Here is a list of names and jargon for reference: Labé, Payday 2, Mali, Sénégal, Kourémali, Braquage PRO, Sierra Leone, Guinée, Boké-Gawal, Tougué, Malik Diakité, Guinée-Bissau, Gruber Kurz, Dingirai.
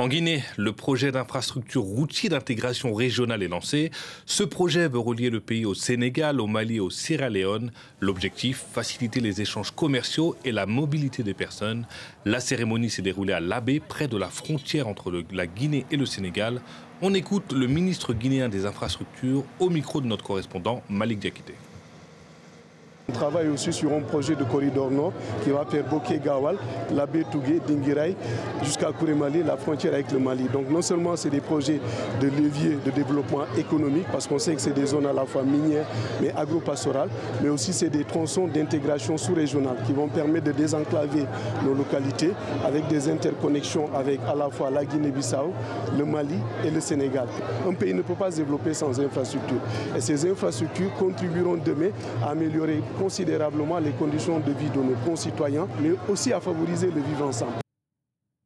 En Guinée, le projet d'infrastructure routier d'intégration régionale est lancé. Ce projet veut relier le pays au Sénégal, au Mali et au Sierra Leone. L'objectif, faciliter les échanges commerciaux et la mobilité des personnes. La cérémonie s'est déroulée à Labé, près de la frontière entre la Guinée et le Sénégal. On écoute le ministre guinéen des infrastructures au micro de notre correspondant Malik Diakité. On travaille aussi sur un projet de corridor nord qui va faire Boké-Gawal, Labé, Tougué, Dingirai, jusqu'à Kourémali, la frontière avec le Mali. Donc non seulement c'est des projets de levier de développement économique, parce qu'on sait que c'est des zones à la fois minières mais agro-pastorales, mais aussi c'est des tronçons d'intégration sous-régionale qui vont permettre de désenclaver nos localités avec des interconnexions avec à la fois la Guinée-Bissau, le Mali et le Sénégal. Un pays ne peut pas se développer sans infrastructures. Et ces infrastructures contribueront demain à améliorer considérablement les conditions de vie de nos concitoyens, mais aussi à favoriser le vivre ensemble.